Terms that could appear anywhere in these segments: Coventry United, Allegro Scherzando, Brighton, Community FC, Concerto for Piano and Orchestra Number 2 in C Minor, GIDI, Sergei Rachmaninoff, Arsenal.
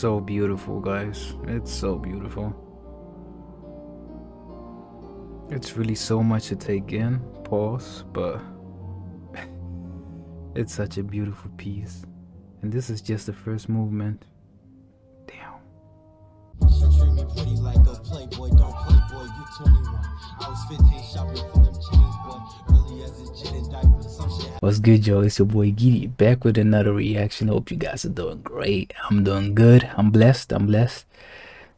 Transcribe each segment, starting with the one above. so beautiful, guys. It's so beautiful. It's really so much to take in, pause, but it's such a beautiful piece. And this is just the first movement. Damn. She treat me pretty like a playboy, don't playboy, you 21. I was 15 shopping for them chains, but early as a gin and diaper, some shit. What's good, y'all? It's your boy Giddy back with another reaction. Hope you guys are doing great. I'm doing good. I'm blessed. I'm blessed.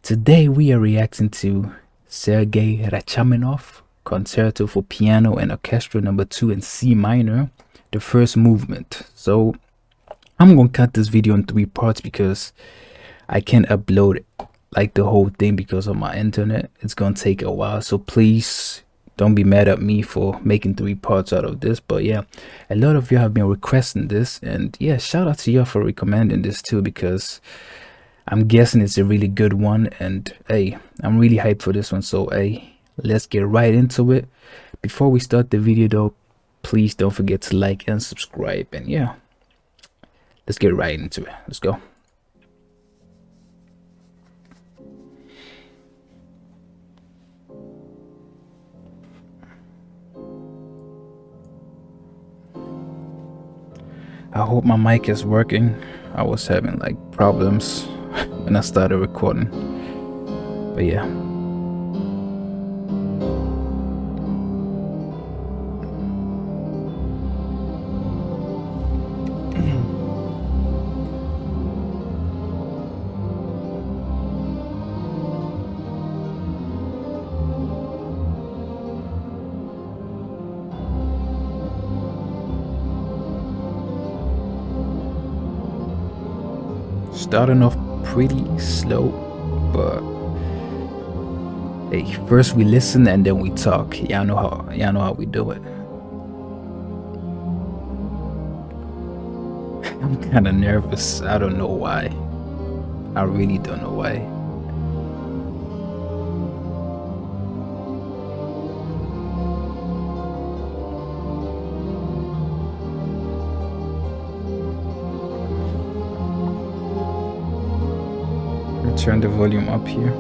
Today we are reacting to Sergei Rachmaninoff, Concerto for Piano and Orchestra Number 2 in C Minor, the first movement. So I'm gonna cut this video in 3 parts because I can't upload like the whole thing because of my internet. It's gonna take a while, so please don't be mad at me for making 3 parts out of this. But yeah, a lot of you have been requesting this, and yeah, shout out to you for recommending this too, because I'm guessing it's a really good one, and hey, I'm really hyped for this one. So hey, let's get right into it. Before we start the video though, please don't forget to like and subscribe, and yeah, let's get right into it. Let's go. I hope my mic is working. I was having like problems when I started recording, but yeah. Starting off pretty slow, but hey, first we listen and then we talk. Y'all know how we do it. I'm kind of nervous. I don't know why. I really don't know why. Turn the volume up here.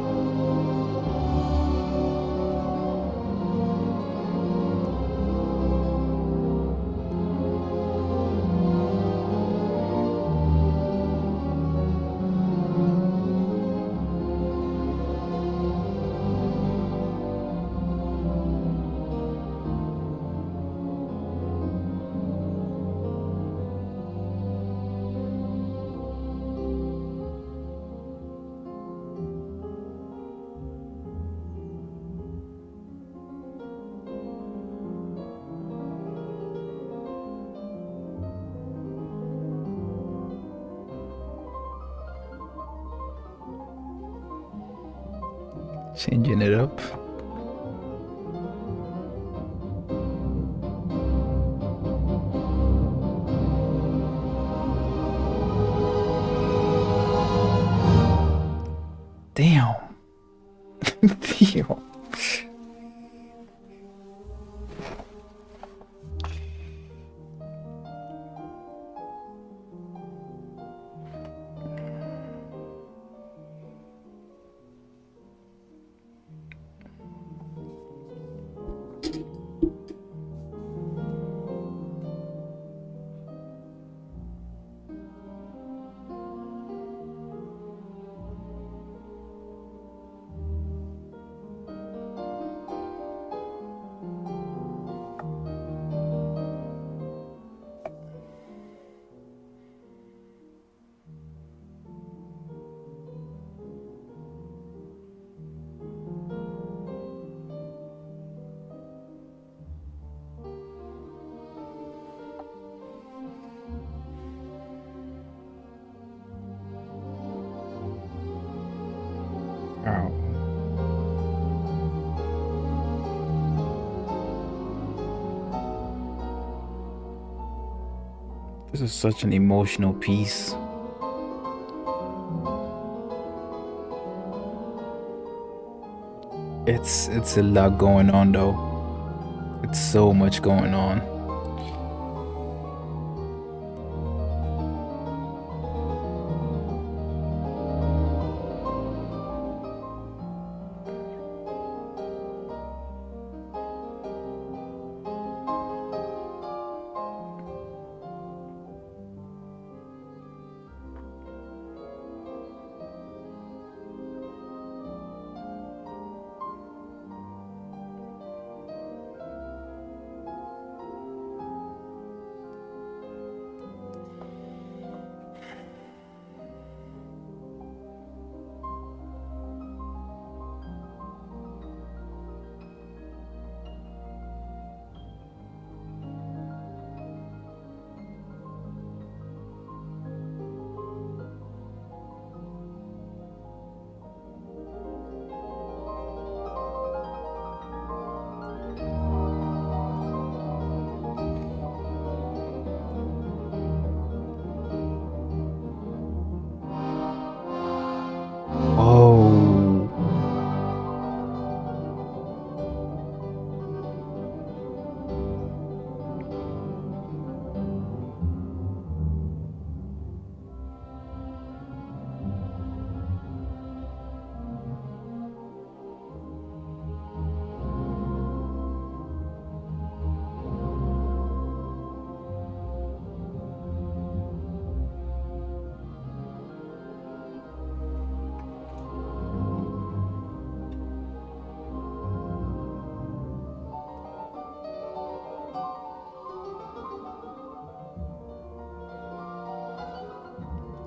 Changing it up. Damn. Damn. Ow. This is such an emotional piece. It's a lot going on though. It's so much going on.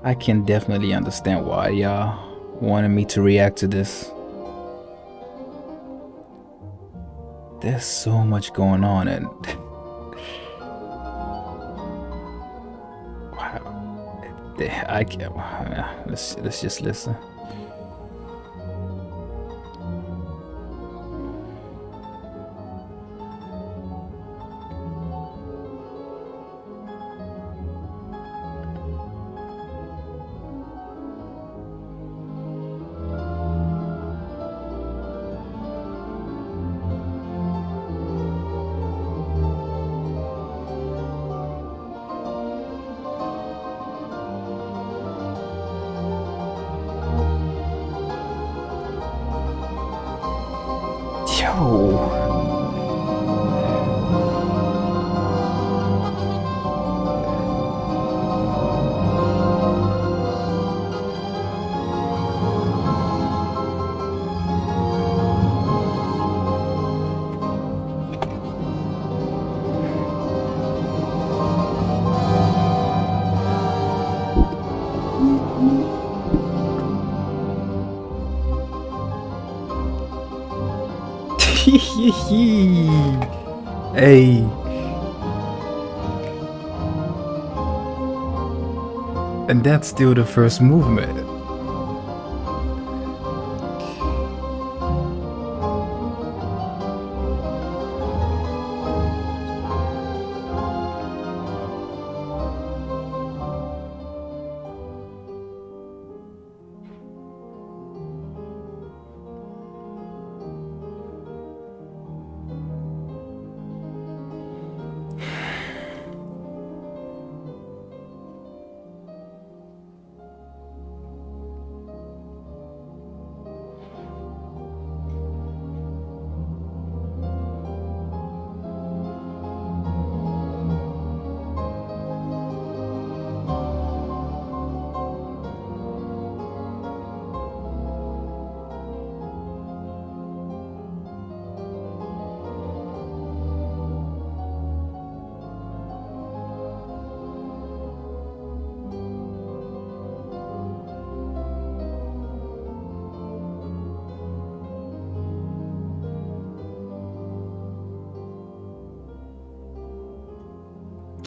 I can definitely understand why y'all wanted me to react to this. There's so much going on, and wow, I can't. Let's just listen. Hey. And that's still the first movement.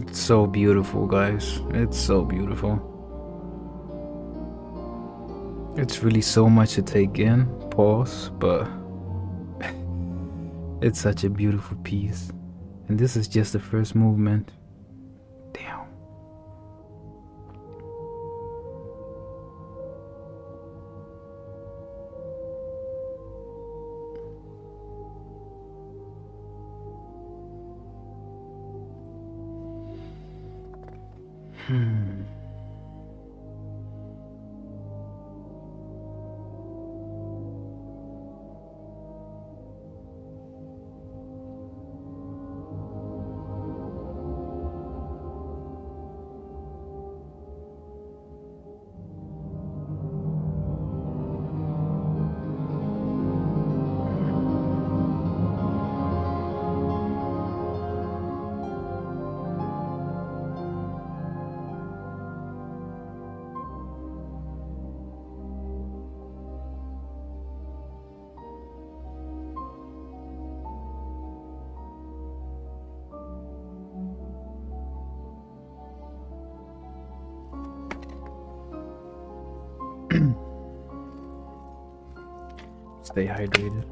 It's so beautiful, guys. It's so beautiful. It's really so much to take in, pause, but it's such a beautiful piece. And this is just the first movement. Damn. Stay hydrated.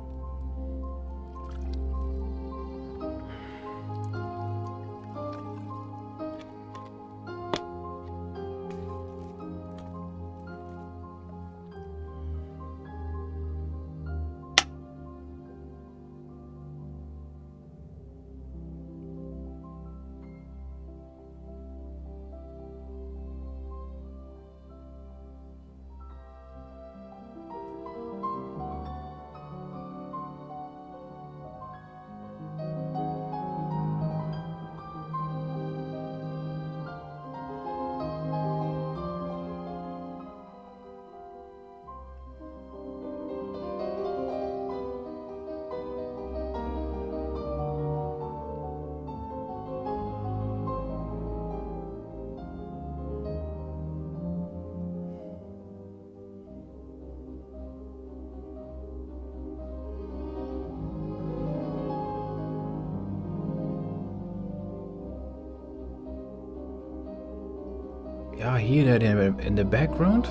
Yeah, I hear that in the background.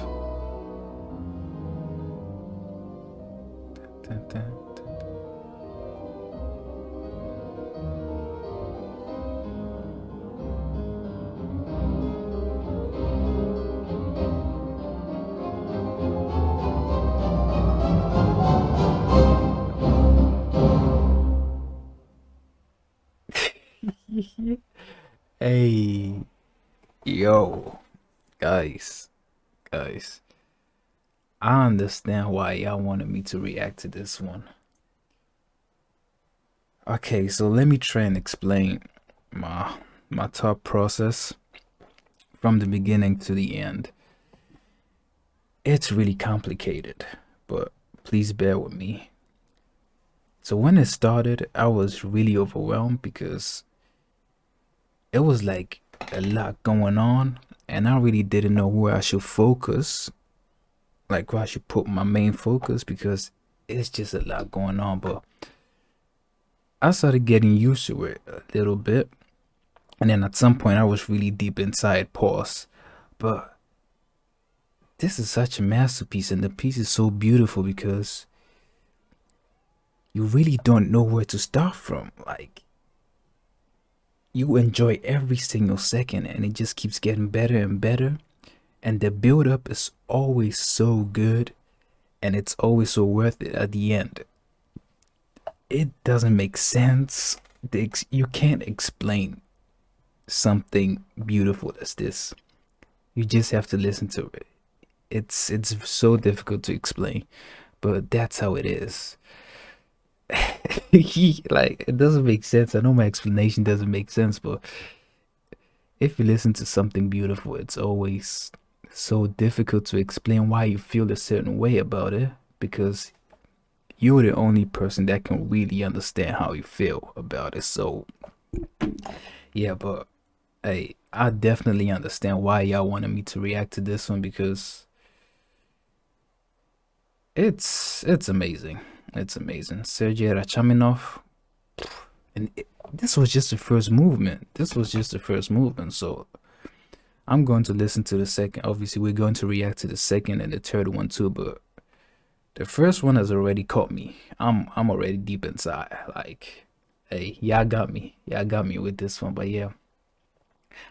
Hey, yo, guys, I understand why y'all wanted me to react to this one. Okay, so let me try and explain my thought process from the beginning to the end. It's really complicated, but please bear with me. So when it started, I was really overwhelmed because it was like a lot going on and I really didn't know where I should focus, like where I should put my main focus, because it's just a lot going on. But I started getting used to it a little bit, and then at some point I was really deep inside. Pause. But this is such a masterpiece, and the piece is so beautiful because you really don't know where to start from. Like, you enjoy every single second, and it just keeps getting better and better, and the build-up is always so good, and it's always so worth it at the end. It doesn't make sense. You can't explain something beautiful as this. You just have to listen to it. It's so difficult to explain, but that's how it is. Like, it doesn't make sense. I know my explanation doesn't make sense, but if you listen to something beautiful, it's always so difficult to explain why you feel a certain way about it, because you're the only person that can really understand how you feel about it. So yeah, but hey, I definitely understand why y'all wanted me to react to this one, because it's amazing. It's amazing. Sergei Rachmaninoff. And this was just the first movement. So I'm going to listen to the second. Obviously, we're going to react to the second and the third one too. But the first one has already caught me. I'm already deep inside. Like, hey, y'all got me. Y'all got me with this one. But yeah,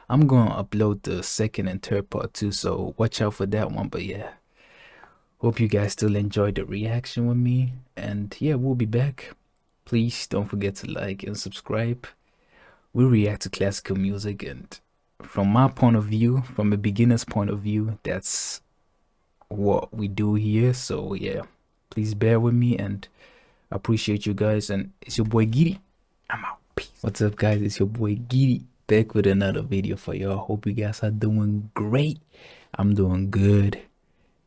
I'm going to upload the second and third part too. So watch out for that one. But yeah, hope you guys still enjoyed the reaction with me, and yeah, we'll be back. Please don't forget to like and subscribe. We react to classical music, and from my point of view, from a beginner's point of view, that's what we do here. So yeah, please bear with me, and I appreciate you guys, and it's your boy Gidi. I'm out. Peace. What's up, guys? It's your boy Gidi, back with another video for y'all. Hope you guys are doing great. I'm doing good.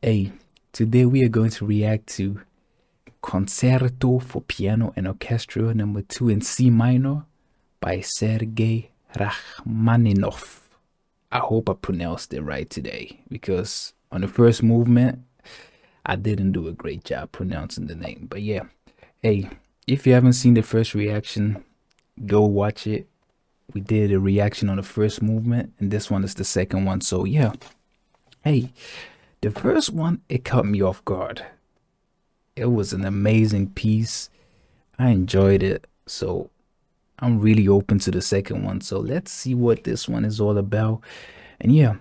Hey, today we are going to react to Concerto for Piano and Orchestra Number 2 in C Minor by Sergei Rachmaninoff. I hope I pronounced it right today, because on the first movement, I didn't do a great job pronouncing the name. But yeah, hey, if you haven't seen the first reaction, go watch it. We did a reaction on the first movement, and this one is the second one. So yeah, hey. The first one, it caught me off guard. It was an amazing piece. I enjoyed it. So I'm really open to the second one. So let's see what this one is all about. And yeah,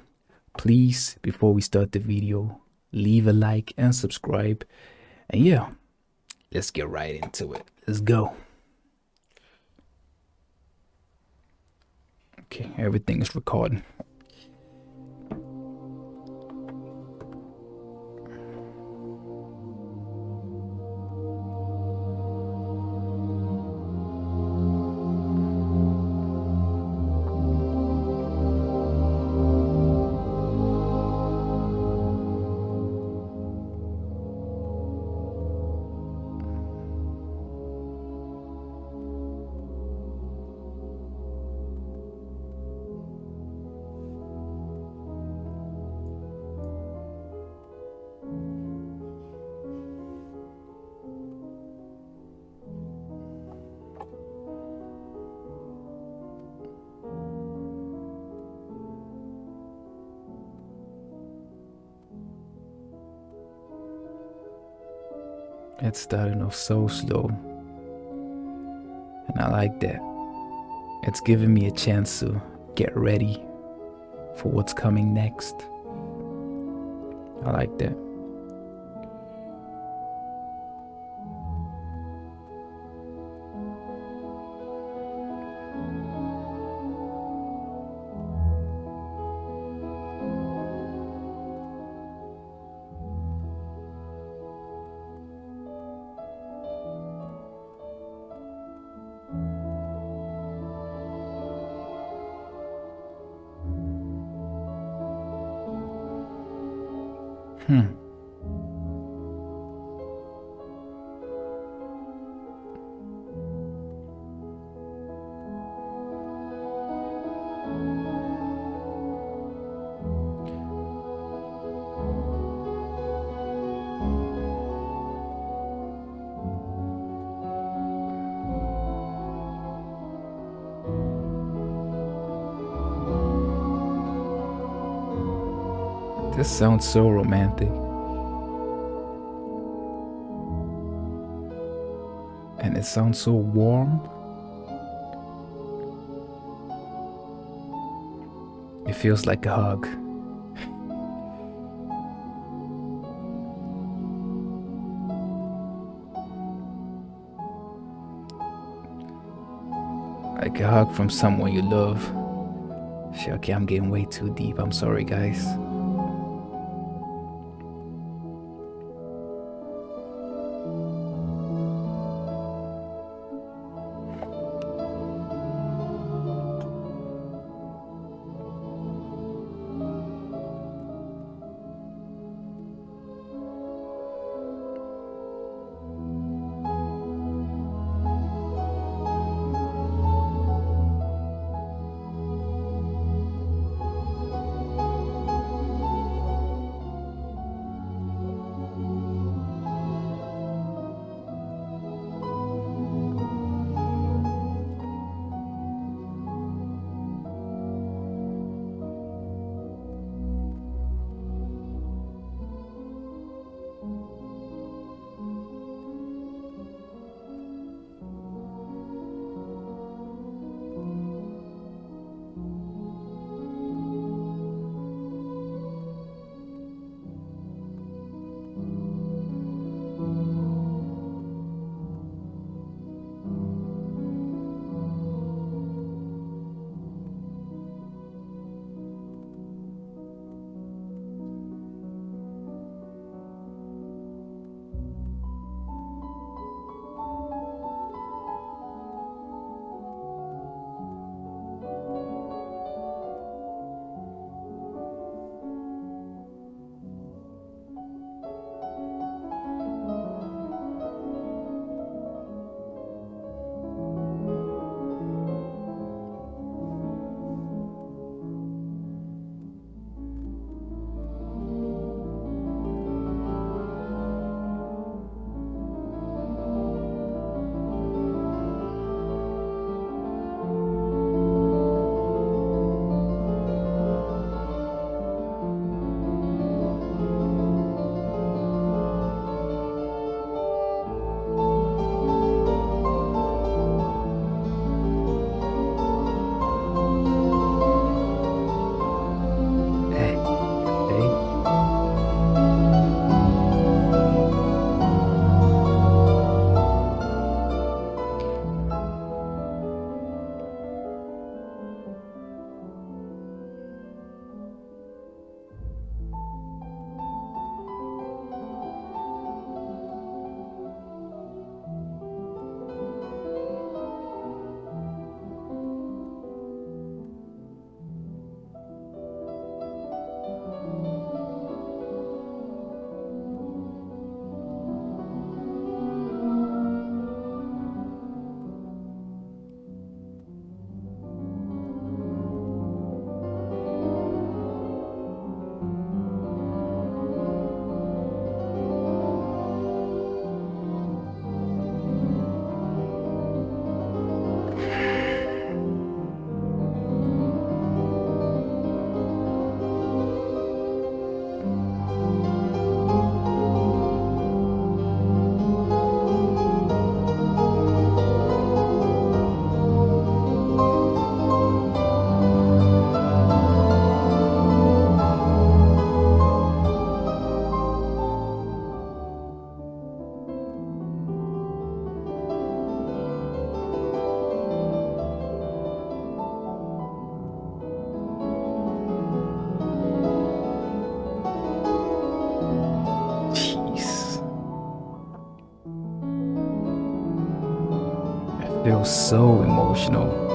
please, before we start the video, leave a like and subscribe. And yeah, let's get right into it. Let's go. Okay, everything is recording. It's starting off so slow, and I like that. It's giving me a chance to get ready for what's coming next. I like that. This sounds so romantic. And it sounds so warm. It feels like a hug. Like a hug from someone you love. Shit, okay, I'm getting way too deep. I'm sorry, guys. feels so emotional.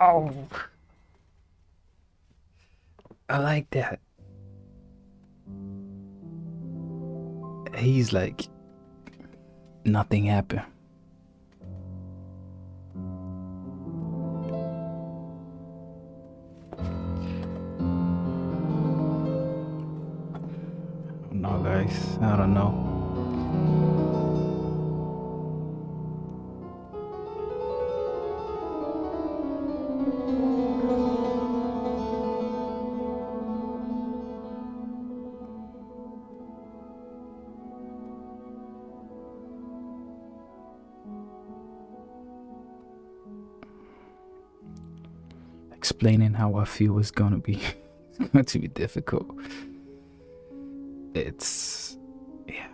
Oh, I like that. He's like, nothing happened. No, guys, I don't know. Explaining how I feel is gonna be it's going to be difficult. It's yeah,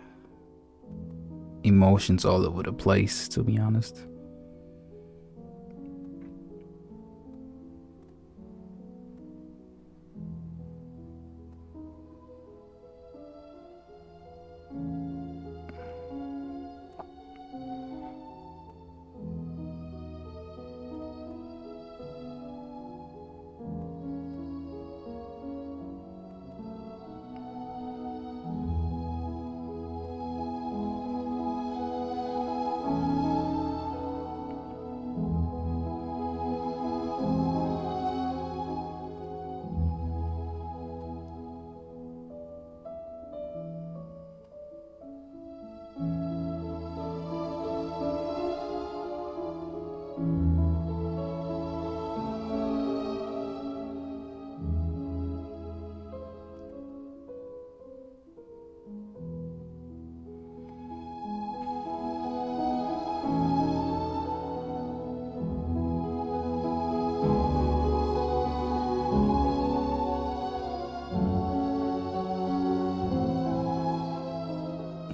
emotions all over the place, to be honest.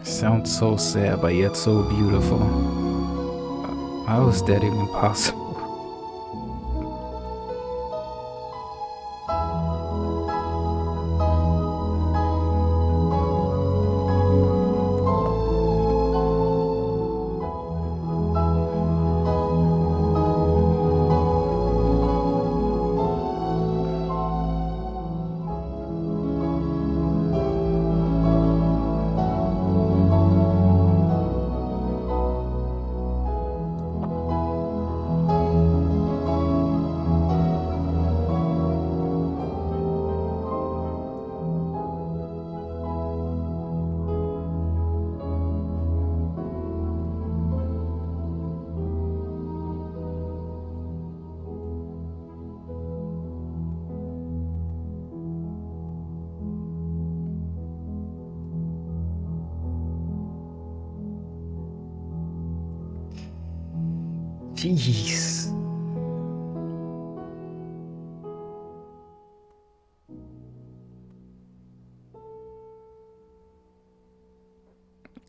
Sounds so sad, but yet so beautiful. How is that even possible? Jeez.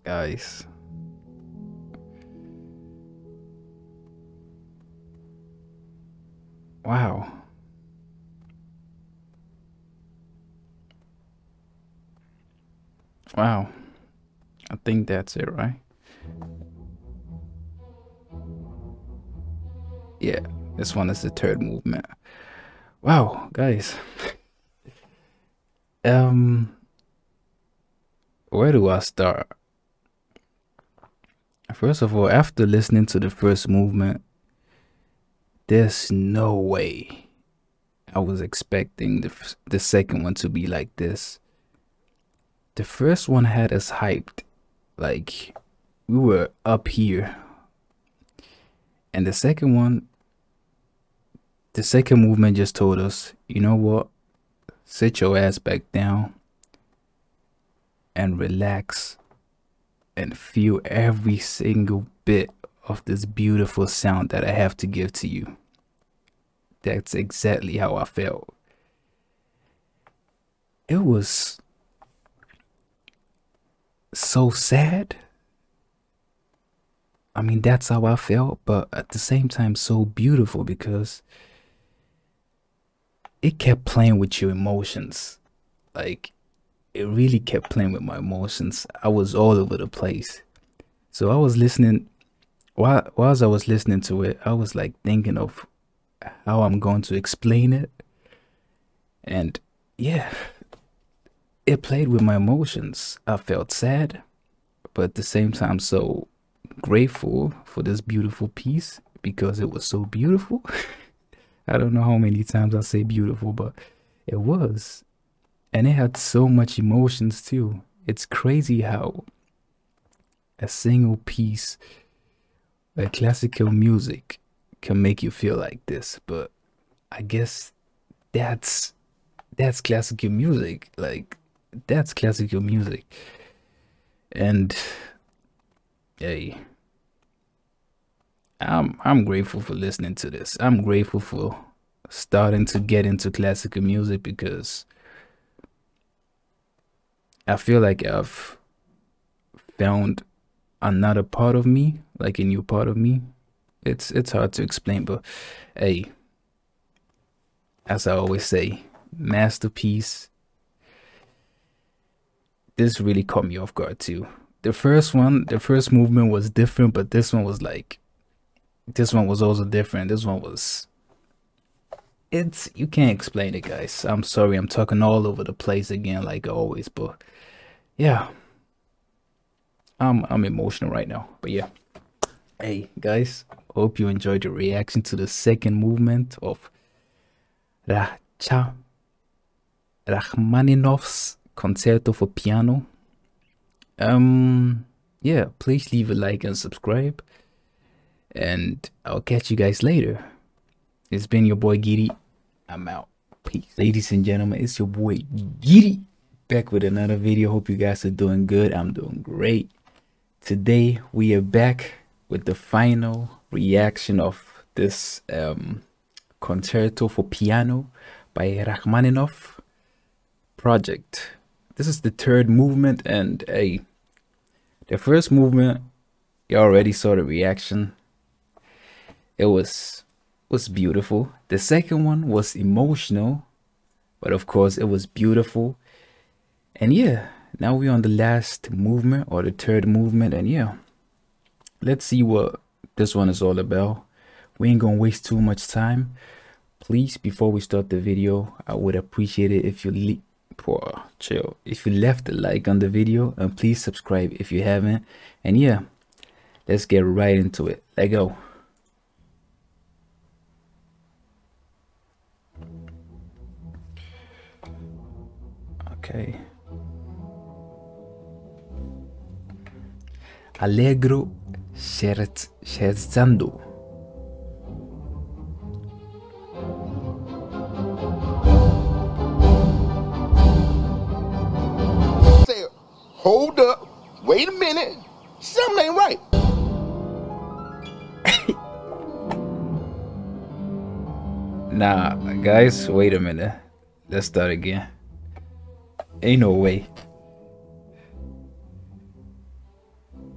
Guys. Wow. Wow. I think that's it, right? Yeah, this one is the third movement. Wow, guys. Where do I start? First of all, after listening to the first movement, there's no way I was expecting the second one to be like this. The first one had us hyped, like we were up here. And the second one, the second movement just told us, you know what, sit your ass back down and relax and feel every single bit of this beautiful sound that I have to give to you. That's exactly how I felt. It was so sad. I mean, that's how I felt, but at the same time, so beautiful, because it kept playing with your emotions. Like, it really kept playing with my emotions. I was all over the place. So I was listening, whilst I was listening to it, I was like thinking of how I'm going to explain it. And yeah, it played with my emotions. I felt sad, but at the same time, so grateful for this beautiful piece, because it was so beautiful. I don't know how many times I say beautiful, but it was, and it had so much emotions too. It's crazy how a single piece, like classical music, can make you feel like this. But I guess that's classical music. Like, that's classical music. And hey, I'm grateful for listening to this. I'm grateful for starting to get into classical music, because I feel like I've found another part of me, like a new part of me. It's hard to explain, but hey, as I always say, masterpiece. This really caught me off guard too. The first one, the first movement was different, but this one was like, this one was also different. This one was, it's, you can't explain it, guys. I'm sorry, I'm talking all over the place again, like always, but yeah, I'm emotional right now. But yeah, hey guys, hope you enjoyed the reaction to the second movement of Rachmaninoff's Concerto for Piano. Yeah, please leave a like and subscribe, and I'll catch you guys later. It's been your boy Giddy. I'm out. Peace. Ladies and gentlemen, it's your boy Giddy, back with another video. Hope you guys are doing good. I'm doing great. Today we are back with the final reaction of this Concerto for Piano by Rachmaninoff project. This is the third movement, and hey, the first movement, you already saw the reaction. It was beautiful. The second one was emotional, but of course it was beautiful. And yeah, now we're on the last movement, or the third movement, and yeah, let's see what this one is all about. We ain't gonna waste too much time. Please, before we start the video, I would appreciate it if you left a like on the video, and please subscribe if you haven't. And yeah, let's get right into it. Let's go. Okay. Allegro Scherzando. Hold up, wait a minute, something ain't right. Nah, guys, wait a minute. Let's start again. Ain't no way.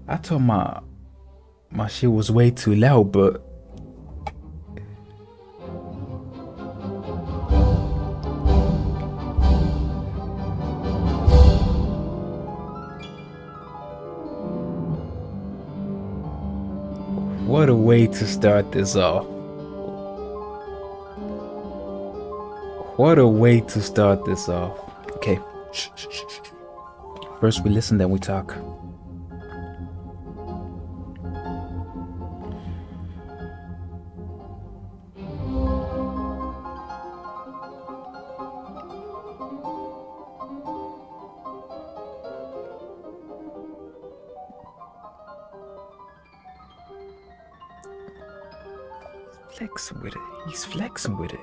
I thought my shit was way too loud, but what a way to start this off. What a way to start this off. Okay. First we listen, then we talk. flexing with it. He's flexing with it.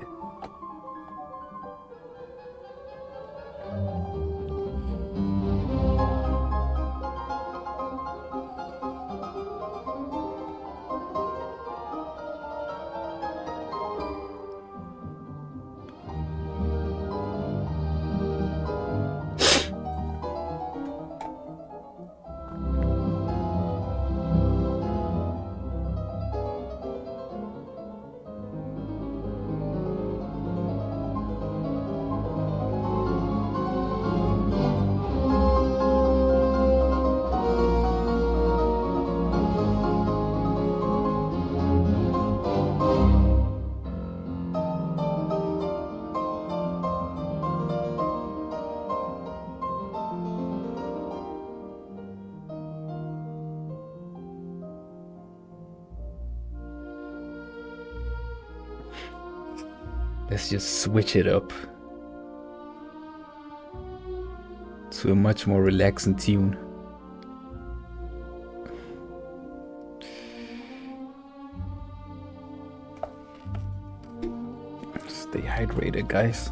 Let's just switch it up to a much more relaxing tune. Stay hydrated, guys.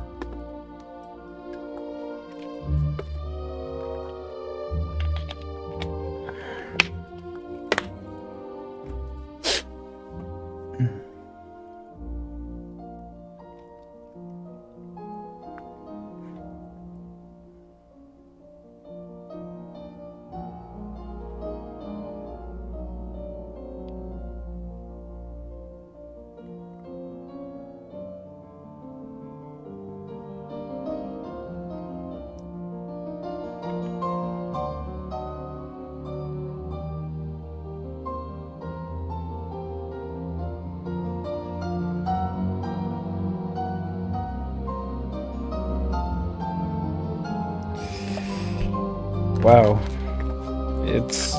Wow, it's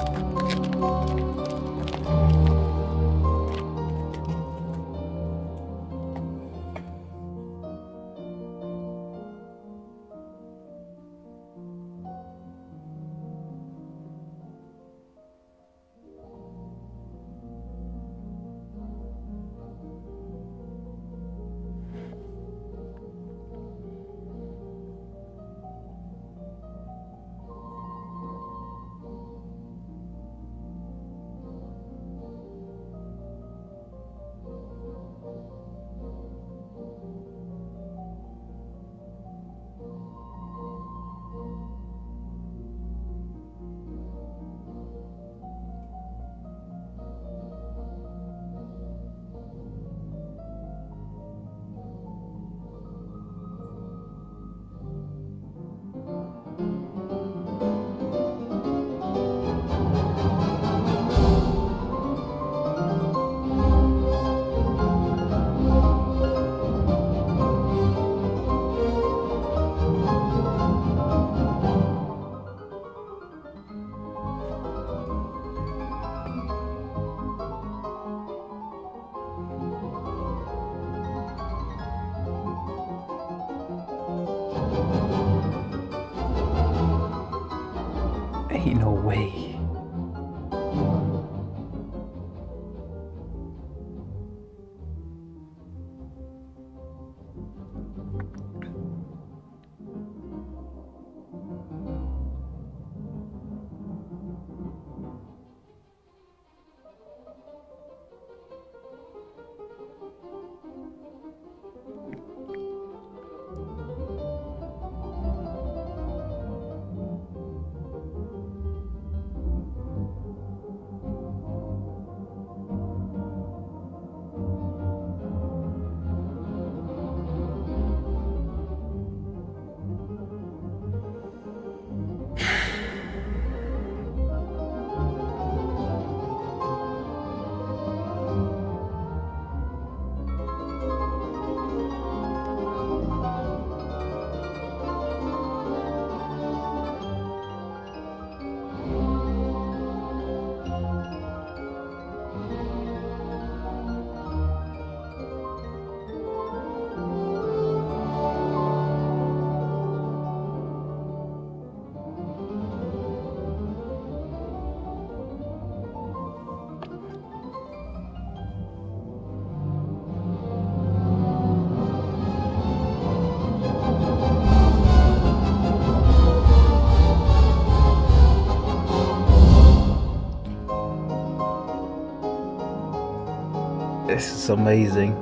This is amazing.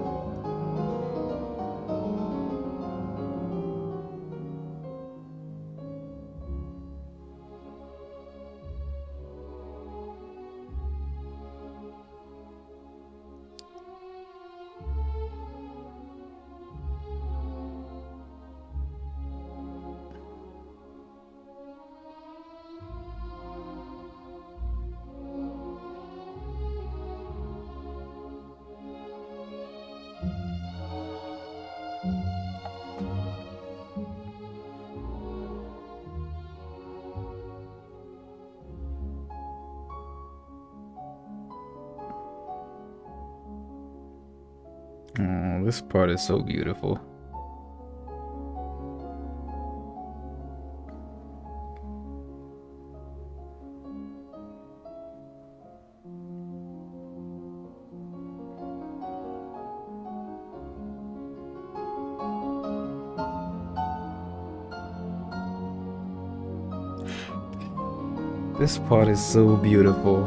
Oh, this part is so beautiful. This part is so beautiful.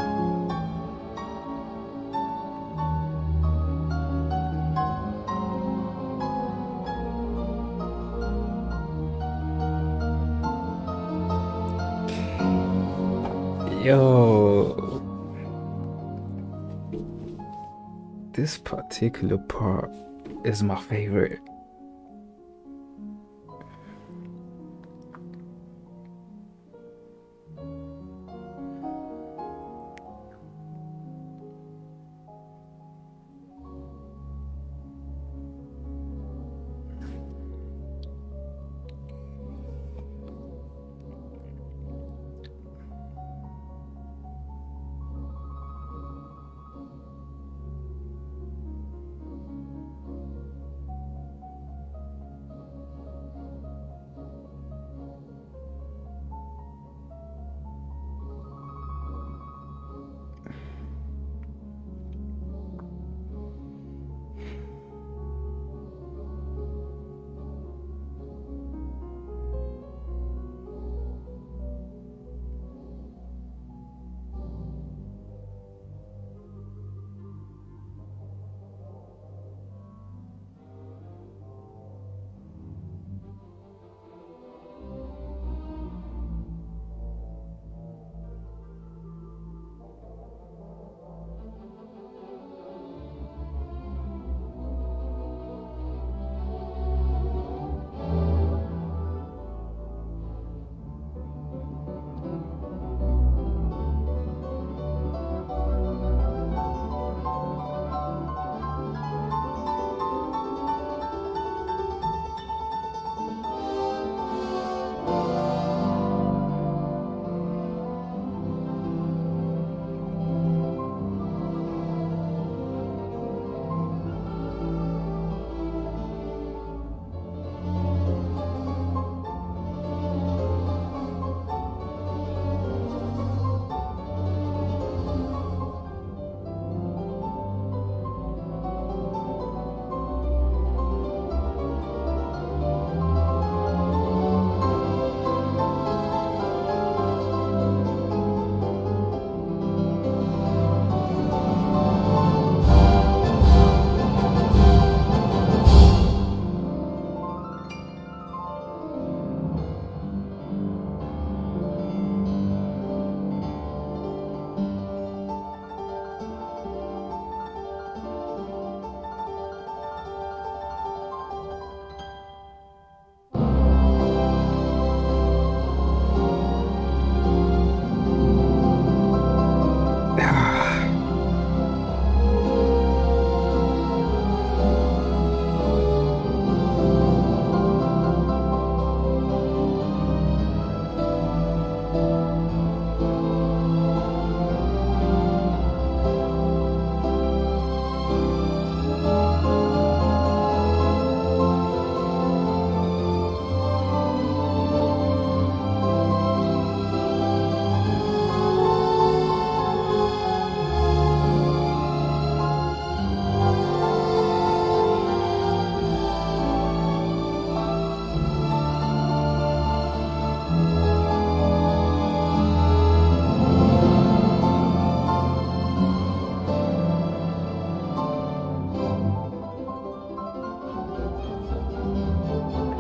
Yo, this particular part is my favorite.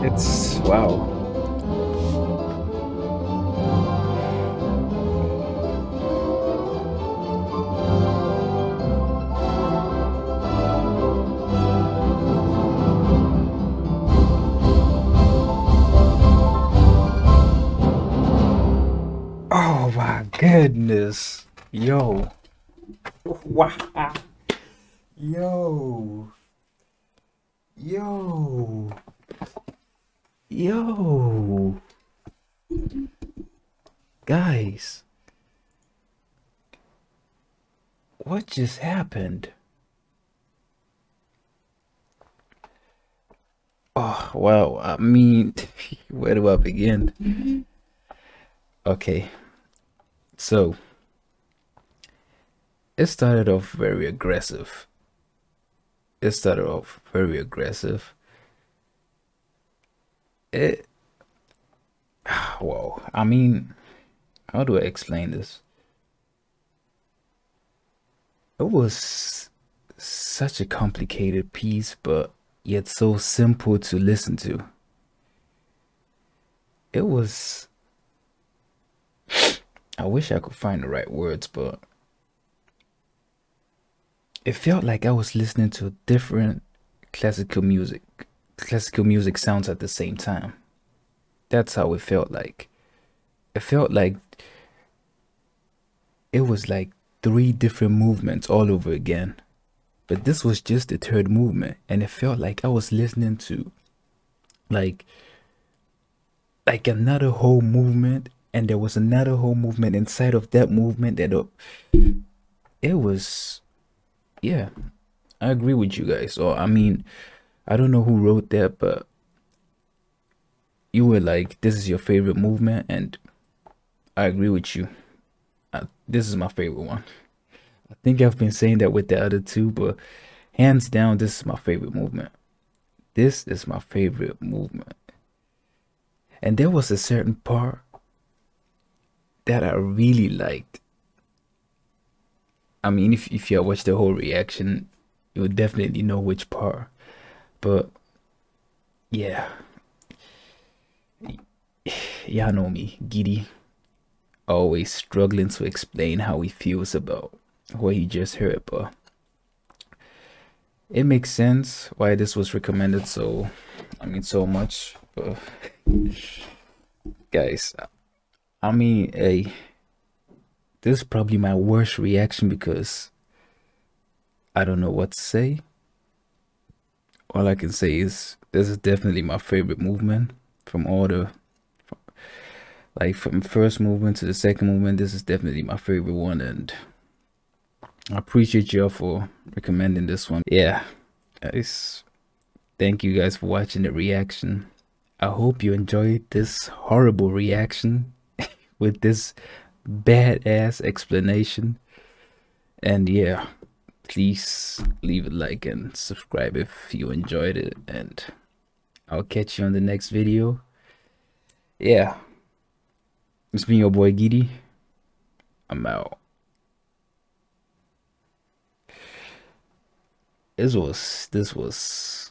It's, wow. Oh my goodness. Yo. Wow. Yo. Yo. Yo. Guys. What just happened? Oh, wow. I mean, where do I begin? Mm-hmm. Okay. So, it started off very aggressive. Wow. I mean, how do I explain this? It was such a complicated piece, but yet so simple to listen to. It was... I wish I could find the right words, but it felt like I was listening to different classical music. Classical music sounds at the same time. That's how it felt like. It felt like it was like 3 different movements all over again. But this was just the 3rd movement, and it felt like I was listening to like another whole movement. And there was another whole movement inside of that movement. It was, yeah, I agree with you guys. Or I mean, I don't know who wrote that, but you were like, this is your favorite movement. And I agree with you. This is my favorite one. I think I've been saying that with the other 2, but hands down, this is my favorite movement. This is my favorite movement. And there was a certain part that I really liked. I mean, if you watch the whole reaction, you'll definitely know which part. But yeah, y'all know me, Giddy, always struggling to explain how he feels about what he just heard, but it makes sense why this was recommended. So I mean, so much, but guys, I mean, hey, this is probably my worst reaction because I don't know what to say. All I can say is this is definitely my favorite movement from all the, from first movement to the second movement. This is definitely my favorite one, and I appreciate y'all for recommending this one. Yeah, guys, thank you guys for watching the reaction. I hope you enjoyed this horrible reaction with this badass explanation. And yeah, please leave a like and subscribe if you enjoyed it, and I'll catch you on the next video. Yeah, it's been your boy Giddy. I'm out. This was